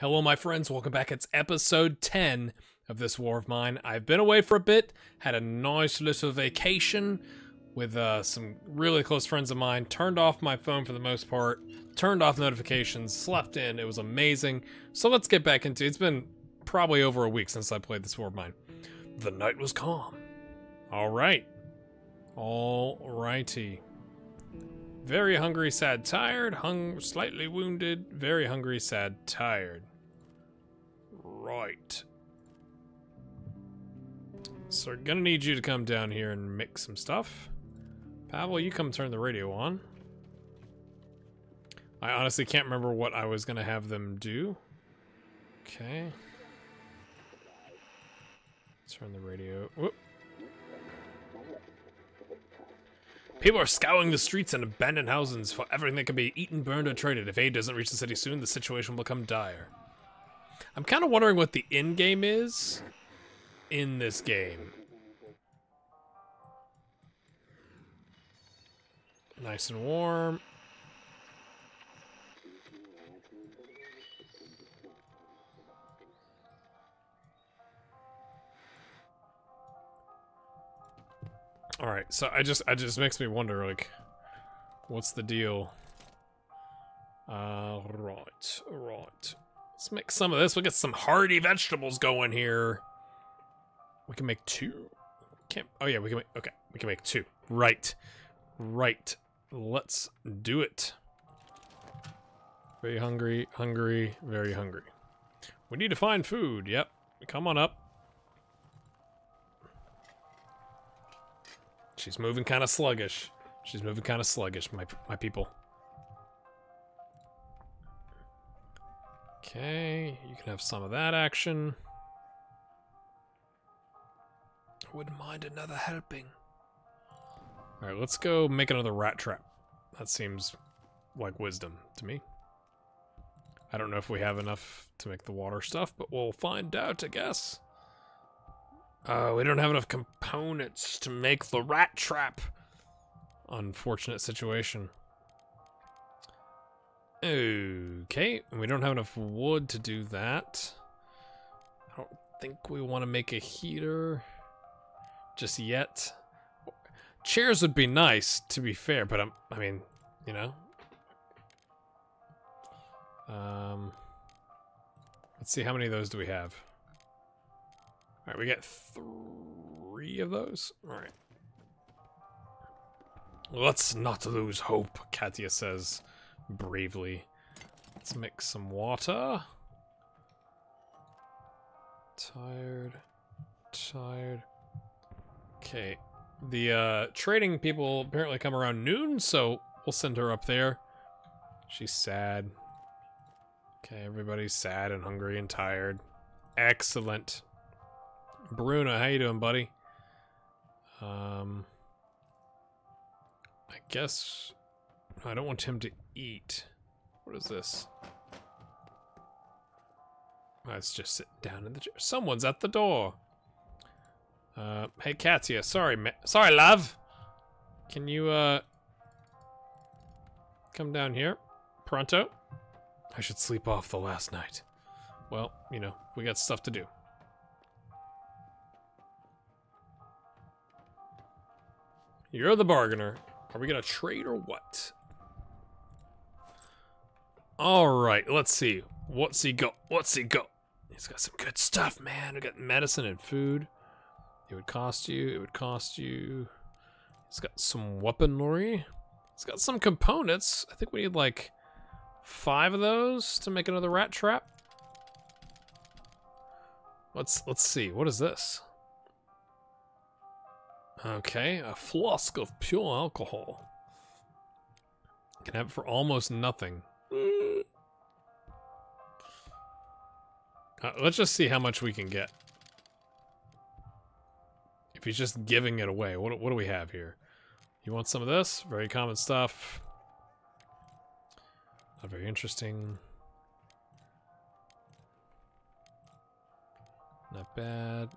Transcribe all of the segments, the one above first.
Hello, my friends. Welcome back. It's episode 10 of This War of Mine. I've been away for a bit, had a nice little vacation with some really close friends of mine, turned off my phone for the most part, turned off notifications, slept in. It was amazing. So let's get back into it. It's been probably over a week since I played This War of Mine. The night was calm. All right. All righty. Very hungry, sad, tired. Slightly wounded. Very hungry, sad, tired. Right. So we're gonna need you to come down here and make some stuff. Pavel, you come turn the radio on. I honestly can't remember what I was gonna have them do. Okay. Turn the radio. Whoop. People are scouring the streets and abandoned houses for everything that can be eaten, burned, or traded. If aid doesn't reach the city soon, the situation will become dire. I'm kind of wondering what the end game is in this game. Nice and warm. All right, so I just makes me wonder, like, what's the deal? Right. Let's make some of this. We'll get some hearty vegetables going here. We can make two. Can't. Oh yeah, we can make. Okay, we can make two. Right. Let's do it. Very hungry, very hungry. We need to find food. Yep. Come on up. She's moving kind of sluggish. My people. Okay, you can have some of that action. I wouldn't mind another helping. All right, let's go make another rat trap. That seems like wisdom to me. I don't know if we have enough to make the water stuff, but we'll find out, I guess. We don't have enough components to make the rat trap. Unfortunate situation. Okay, we don't have enough wood to do that. I don't think we want to make a heater just yet. Chairs would be nice, to be fair, but I mean, you know. Let's see, how many of those do we have? All right, we got three of those. All right. Let's not lose hope, Katya says bravely. Let's make some water. Tired. Okay. The trading people apparently come around noon, so we'll send her up there. She's sad. Okay, everybody's sad and hungry and tired. Excellent. Bruno, how you doing, buddy? I guess I don't want him to eat. What is this? Let's just sit down in the chair. Someone's at the door. Hey, Katya. Sorry, love. Can you come down here, pronto? I should sleep off the last night. Well, you know, we got stuff to do. You're the bargainer. Are we gonna trade or what? Alright, let's see. What's he got? He's got some good stuff, man. We got medicine and food. It would cost you. He's got some weaponry. He's got some components. I think we need like 5 of those to make another rat trap. Let's see. What is this? Okay, a flask of pure alcohol. Can have it for almost nothing. Let's just see how much we can get. If he's just giving it away, what do we have here? You want some of this? Very common stuff. Not very interesting. Not bad.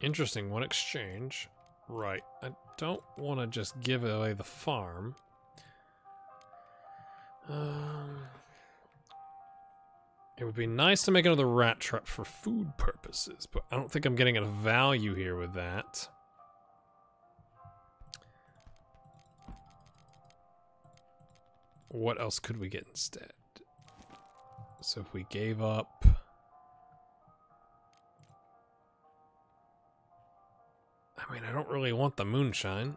Interesting, one exchange. Right, I don't want to just give away the farm. It would be nice to make another rat trap for food purposes, but I don't think I'm getting a value here with that. What else could we get instead? So if we gave up... I mean, I don't really want the moonshine.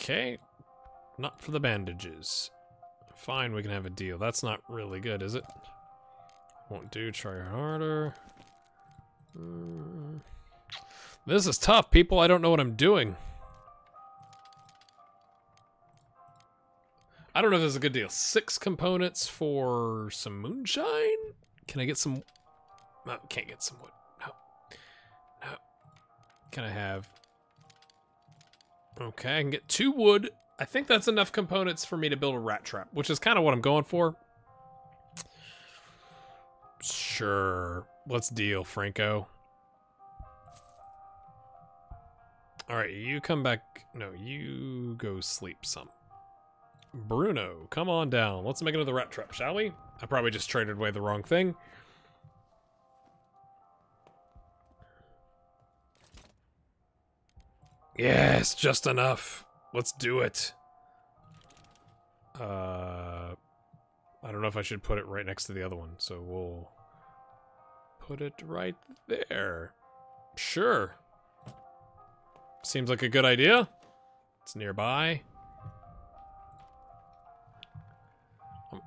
Okay. Not for the bandages. Fine, we can have a deal. That's not really good, is it? Won't do. Try harder. This is tough, people. I don't know what I'm doing. I don't know if this is a good deal. 6 components for some moonshine? Can I get some... No, can't get some wood. No. No. Can I have... Okay, I can get 2 wood. I think that's enough components for me to build a rat trap, which is kind of what I'm going for. Sure. Let's deal, Franco. Alright, you come back. No, you go sleep some. Bruno, come on down. Let's make another rat trap, shall we? I probably just traded away the wrong thing. Yes, just enough. Let's do it. I don't know if I should put it right next to the other one, so we'll put it right there. Sure. Seems like a good idea. It's nearby.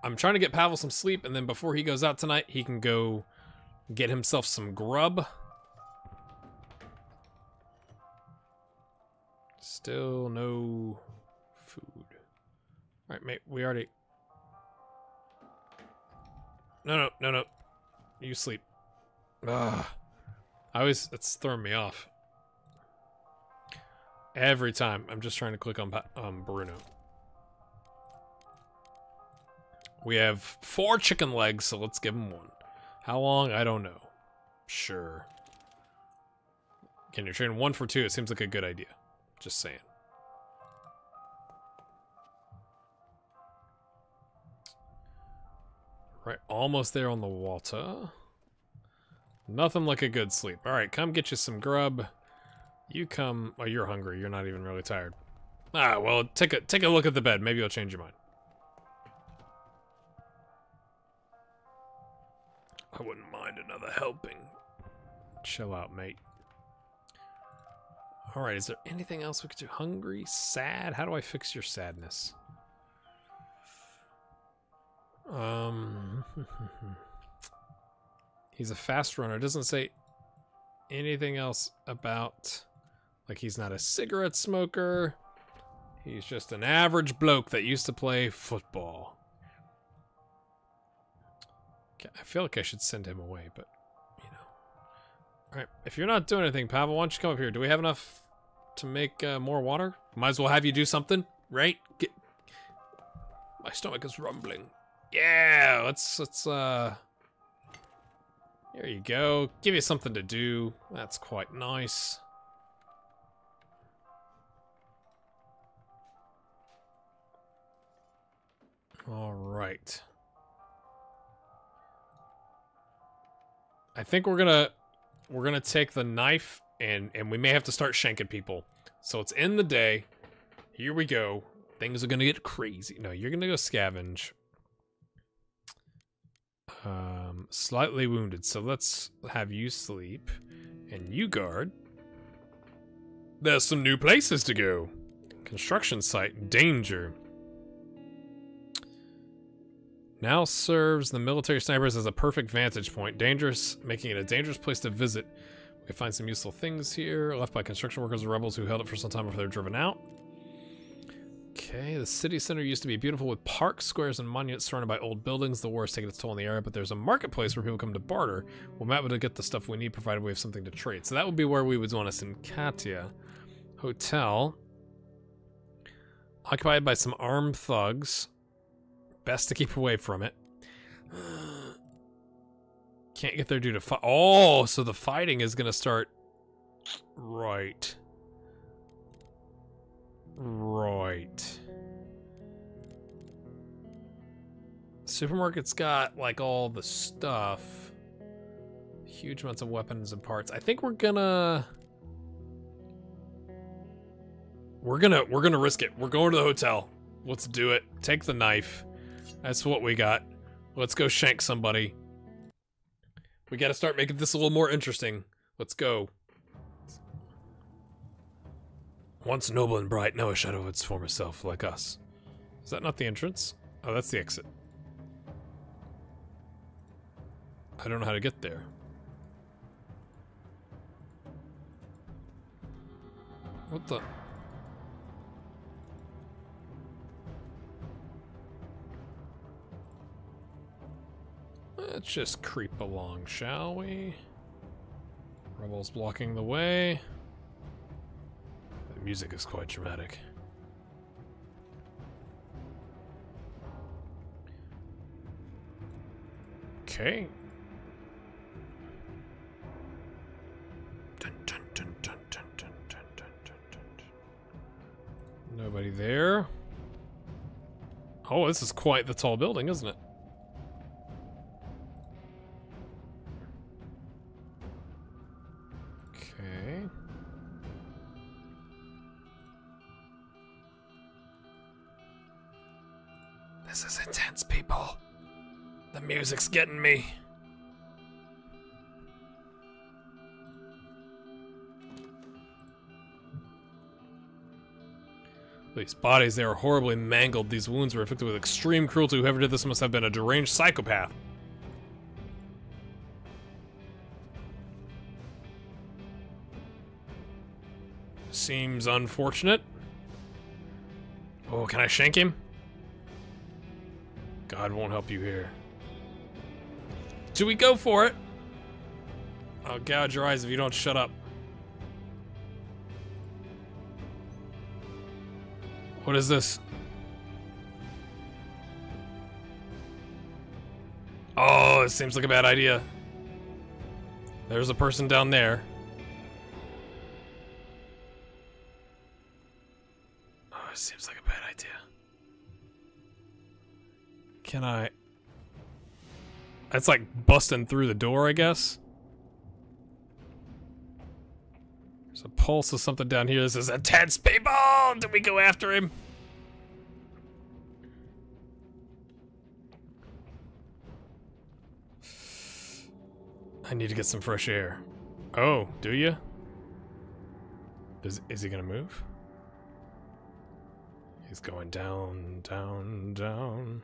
I'm trying to get Pavel some sleep, and then before he goes out tonight, he can go get himself some grub. Still no food. Alright, mate, we already... No. You sleep. Ugh. It's throwing me off. Every time, I'm just trying to click on Bruno. We have 4 chicken legs, so let's give him 1. How long? I don't know. Sure. Can you train 1 for 2? It seems like a good idea. Just saying. Right, almost there on the water. Nothing like a good sleep. Alright, come get you some grub. You come... Oh, you're hungry. You're not even really tired. Ah, well, take a look at the bed. Maybe you'll change your mind. I wouldn't mind another helping. Chill out, mate. Alright, is there anything else we could do? Hungry? Sad? How do I fix your sadness? He's a fast runner. It doesn't say anything else about... Like, he's not a cigarette smoker. He's just an average bloke that used to play football. I feel like I should send him away, but, you know. Alright, if you're not doing anything, Pavel, why don't you come up here? Do we have enough to make more water? Might as well have you do something, right? Get... My stomach is rumbling. Yeah, let's... Here you go. Give you something to do. That's quite nice. Alright. I think we're gonna take the knife and we may have to start shanking people. So it's in the day. Here we go. Things are gonna get crazy. No, you're gonna go scavenge. Slightly wounded. So let's have you sleep, and you guard. There's some new places to go. Construction site danger. Now serves the military snipers as a perfect vantage point. Dangerous, making it a dangerous place to visit. We can find some useful things here. Left by construction workers and rebels who held it for some time before they were driven out. Okay, the city center used to be beautiful with parks, squares, and monuments surrounded by old buildings. The war has taken its toll on the area, but there's a marketplace where people come to barter. We'll map to get the stuff we need, provided we have something to trade. So that would be where we would want us in Katia. Hotel. Occupied by some armed thugs. Best to keep away from it. Can't get there due to fight. Oh, so the fighting is gonna start. Right. Supermarket's got like all the stuff. Huge amounts of weapons and parts. I think we're gonna risk it. We're going to the hotel. Let's do it. Take the knife. That's what we got. Let's go shank somebody. We gotta start making this a little more interesting. Let's go. Once noble and bright, now a shadow of its former self, like us. Is that not the entrance? Oh, that's the exit. I don't know how to get there. What the? Let's just creep along, shall we? Rebels blocking the way. The music is quite dramatic. Okay. Dun, dun, dun, dun, dun, dun, dun, dun, dun. Nobody there. Oh, this is quite the tall building, isn't it? Music's getting me. These bodies, they are horribly mangled. These wounds were inflicted with extreme cruelty. Whoever did this must have been a deranged psychopath. Seems unfortunate. Oh, can I shank him? God won't help you here. Do we go for it? I'll gouge your eyes if you don't shut up. What is this? Oh, it seems like a bad idea. There's a person down there. Oh, it seems like a bad idea. Can I... That's like busting through the door, I guess. There's a pulse of something down here. This is intense, people! Did we go after him? I need to get some fresh air. Oh, do you? Is he gonna move? He's going down, down, down.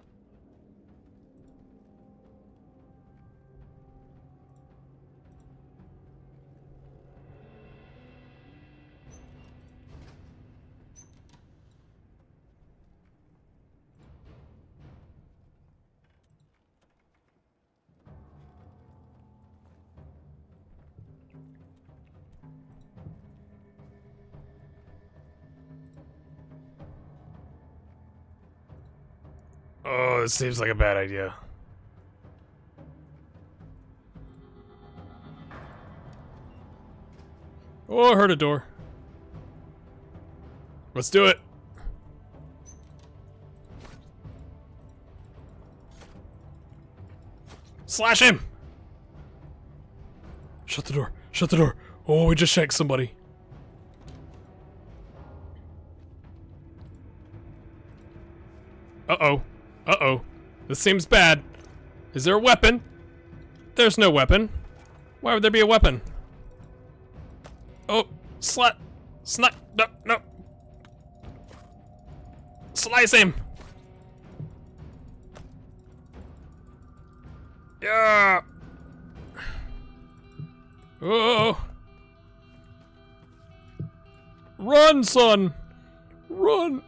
Oh, this seems like a bad idea. Oh, I heard a door. Let's do it. Slash him! Shut the door. Shut the door. Oh, we just shanked somebody. Uh-oh. Uh-oh. This seems bad. Is there a weapon? There's no weapon. Why would there be a weapon? Oh, slut. Snut. No, no. Slice him. Yeah. Oh. Run, son. Run.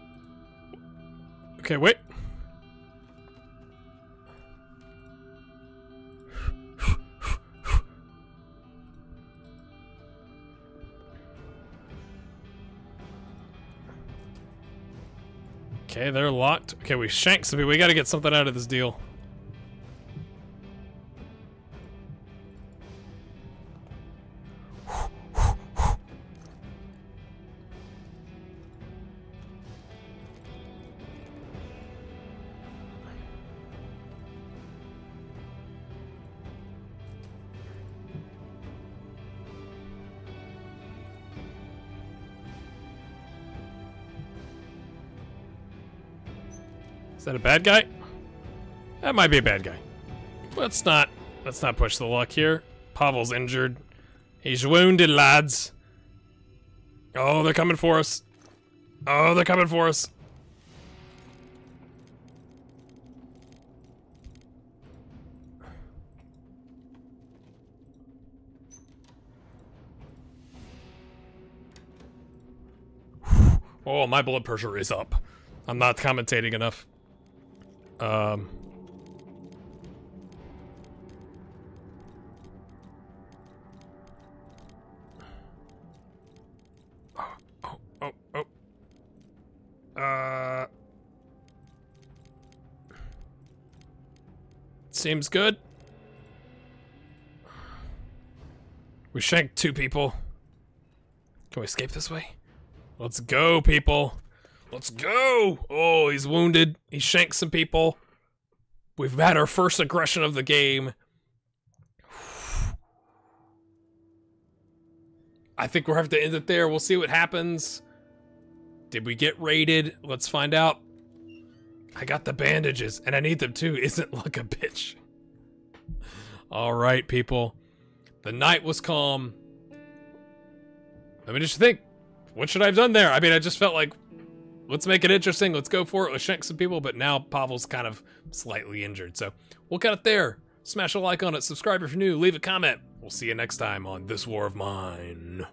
Okay, wait. Okay, they're locked. Okay, we shanked some people. We gotta get something out of this deal. Is that a bad guy? That might be a bad guy. Let's not push the luck here. Pavel's injured. He's wounded, lads. Oh, they're coming for us. Oh, they're coming for us. Oh, my blood pressure is up. I'm not commentating enough. Seems good. We shanked two people. Can we escape this way? Let's go, people. Let's go. Oh, he's wounded. He shanked some people. We've had our first aggression of the game. I think we'll have to end it there. We'll see what happens. Did we get raided? Let's find out. I got the bandages, and I need them too. Isn't luck a bitch? All right, people. The night was calm. Let me just think. What should I have done there? I mean, I just felt like, let's make it interesting. Let's go for it. Let's shank some people. But now Pavel's kind of slightly injured. So we'll cut it there. Smash a like on it. Subscribe if you're new. Leave a comment. We'll see you next time on This War of Mine.